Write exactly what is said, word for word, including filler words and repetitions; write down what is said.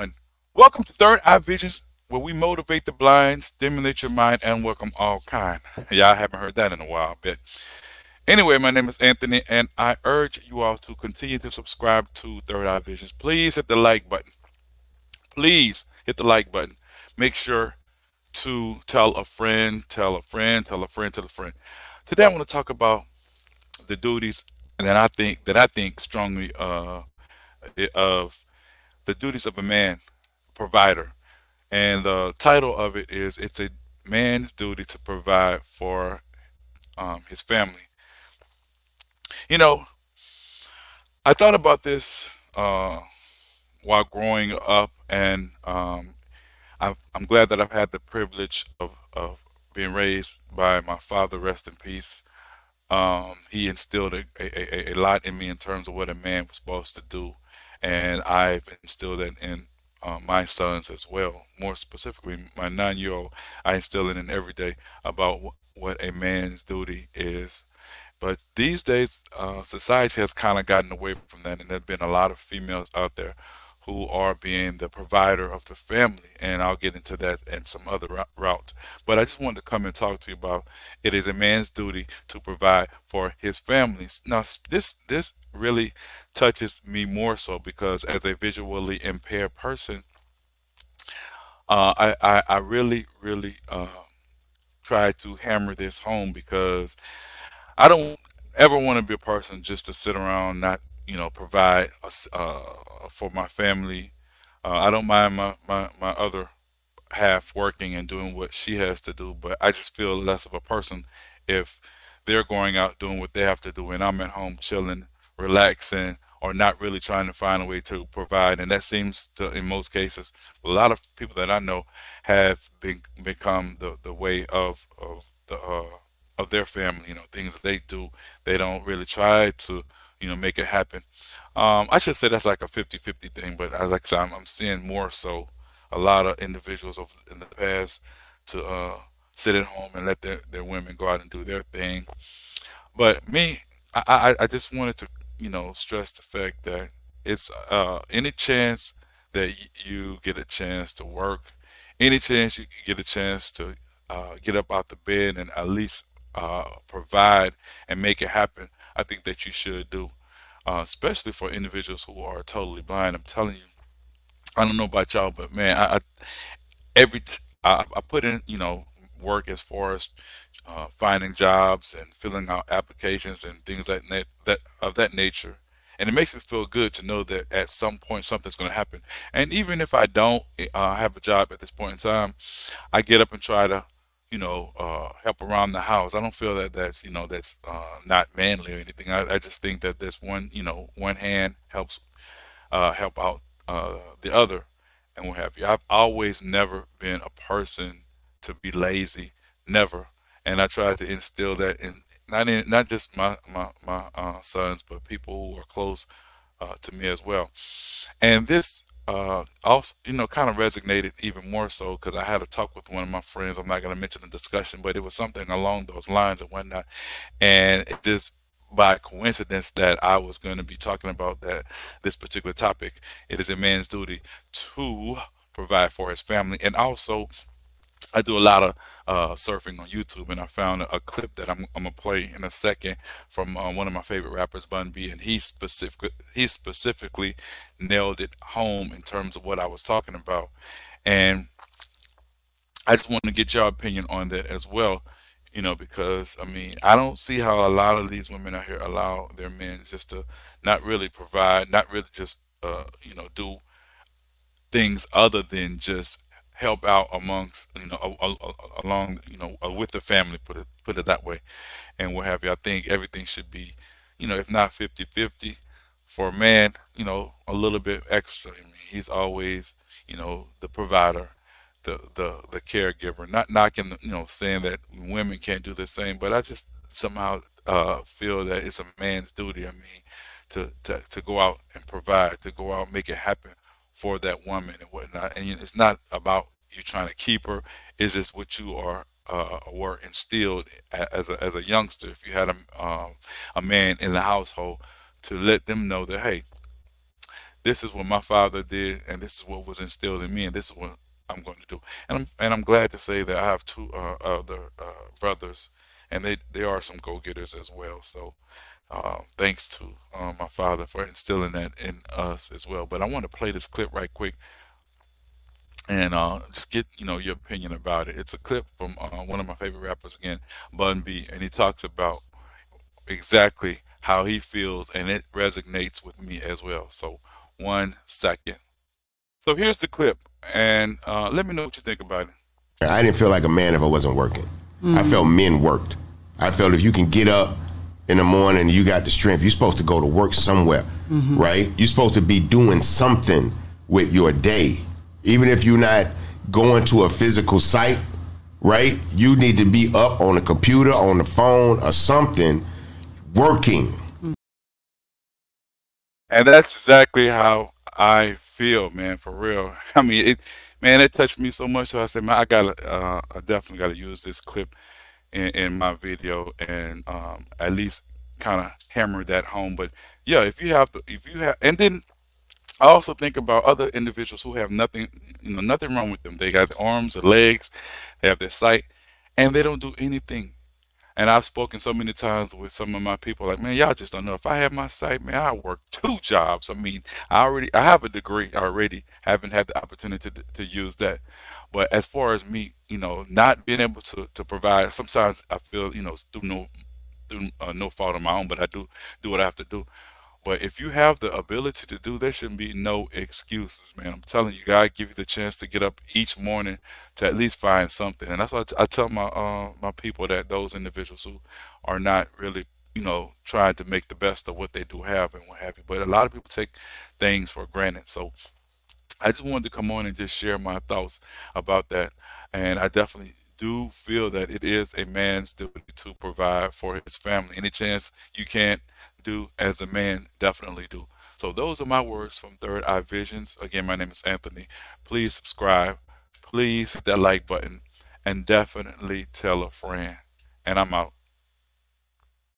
everyone. Welcome to Third Eye Visions, where we motivate the blind, stimulate your mind, and welcome all kind. Y'all haven't heard that in a while, but anyway, my name is Anthony, and I urge you all to continue to subscribe to Third Eye Visions. Please hit the like button. Please hit the like button. Make sure to tell a friend, tell a friend, tell a friend, tell a friend. Today, I want to talk about the duties, and then I think that I think strongly uh, of the duties of a man provider. And the title of it is, it's a man's duty to provide for um, his family. You know, I thought about this uh, while growing up, and um, I've, I'm glad that I've had the privilege of, of being raised by my father, rest in peace. Um, he instilled a, a, a lot in me in terms of what a man was supposed to do, and I've instilled that in Uh, my sons as well. More specifically, my nine-year-old, I instill it in every day about wh what a man's duty is. But these days, uh, society has kind of gotten away from that, and there have been a lot of females out there who are being the provider of the family, and I'll get into that and some other route. But I just wanted to come and talk to you about it is a man's duty to provide for his family. Now, this this really touches me more so because as a visually impaired person, uh, I, I, I really, really uh, try to hammer this home, because I don't ever want to be a person just to sit around not, you know, provide uh, for my family. Uh, I don't mind my, my, my other half working and doing what she has to do, but I just feel less of a person if they're going out doing what they have to do and I'm at home chilling, relaxing, or not really trying to find a way to provide. And that seems to, in most cases, a lot of people that I know have been, become the, the way of, of the, uh, of their family, you know, things that they do. They don't really try to, you know, make it happen. Um, I should say that's like a fifty fifty thing, but I, like I said, I'm, I'm seeing more so a lot of individuals of, in the past to uh, sit at home and let their, their women go out and do their thing. But me, I, I, I just wanted to, you know, stress the fact that it's uh, any chance that you get a chance to work, any chance you get a chance to uh, get up out the bed and at least uh, provide and make it happen, I think that you should do, uh, especially for individuals who are totally blind. I'm telling you, I don't know about y'all, but man, I, I every t I, I put in, you know, work as far as uh, finding jobs and filling out applications and things like that, that of that nature, and it makes me feel good to know that at some point something's going to happen. And even if I don't uh, have a job at this point in time, I get up and try to, you know, uh, help around the house. I don't feel that that's, you know, that's uh, not manly or anything. I, I just think that this one, you know, one hand helps uh, help out uh, the other, and what have you. I've always never been a person to be lazy, never, and I try to instill that in not in not just my my, my uh, sons, but people who are close uh, to me as well. And this uh, also, you know, kind of resonated even more so because I had a talk with one of my friends. I'm not going to mention the discussion, but it was something along those lines and whatnot. And it just by coincidence that I was going to be talking about that this particular topic. It is a man's duty to provide for his family, and also, I do a lot of uh, surfing on YouTube, and I found a, a clip that I'm, I'm gonna play in a second from uh, one of my favorite rappers, Bun B, and he specific he specifically nailed it home in terms of what I was talking about, and I just want to get your opinion on that as well, you know, because I mean I don't see how a lot of these women out here allow their men just to not really provide, not really just uh, you know, do things other than just help out amongst, you know, along, you know, with the family, put it put it that way, and what have you. I think everything should be, you know, if not fifty fifty for a man, you know, a little bit extra. I mean, he's always, you know, the provider, the the the caregiver. Not knocking the, you know, saying that women can't do the same, but I just somehow uh, feel that it's a man's duty. I mean, to to to go out and provide, to go out and make it happen for that woman and whatnot. And it's not about you trying to keep her, it's just what you are uh, were instilled as a, as a youngster. If you had a, um, a man in the household, to let them know that, hey, this is what my father did, and this is what was instilled in me, and this is what I'm going to do. And I'm, and I'm glad to say that I have two uh, other uh, brothers, and they, they are some go-getters as well. So uh, thanks to uh, my father for instilling that in us as well. But I want to play this clip right quick and uh, just get, you know, your opinion about it. It's a clip from uh, one of my favorite rappers, again, Bun B, and he talks about exactly how he feels, and it resonates with me as well. So one second. So here's the clip, and uh, let me know what you think about it. I didn't feel like a man if I wasn't working. Mm-hmm. I felt men worked. I felt if you can get up in the morning, you got the strength, you're supposed to go to work somewhere, mm-hmm. right? You're supposed to be doing something with your day. Even if you're not going to a physical site, right? You need to be up on a computer, on the phone, or something, working. And that's exactly how I feel, man, for real. I mean, it, man, it touched me so much. So I said, man, I gotta, uh, I definitely gotta use this clip in, in my video, and um, at least kind of hammer that home. But yeah, if you have to, if you have, and then I also think about other individuals who have nothing, you know, nothing wrong with them. They got their arms, their legs, they have their sight, and they don't do anything. And I've spoken so many times with some of my people, like, man, y'all just don't know. If I had my sight, man, I work two jobs. I mean, I already, I have a degree already. I haven't had the opportunity to, to use that. But as far as me, you know, not being able to, to provide, sometimes I feel, you know, through no, through uh, no fault of my own, but I do do what I have to do. But if you have the ability to do, there shouldn't be no excuses, man. I'm telling you, God give you the chance to get up each morning to at least find something. And that's why I, t I tell my uh, my people, that those individuals who are not really, you know, trying to make the best of what they do have and what have you. But a lot of people take things for granted. So I just wanted to come on and just share my thoughts about that. And I definitely do feel that it is a man's duty to provide for his family. Any chance you can't do as a man, definitely do. So those are my words from Third Eye Visions. Again, my name is Anthony. Please subscribe, please hit that like button, and definitely tell a friend. And I'm out.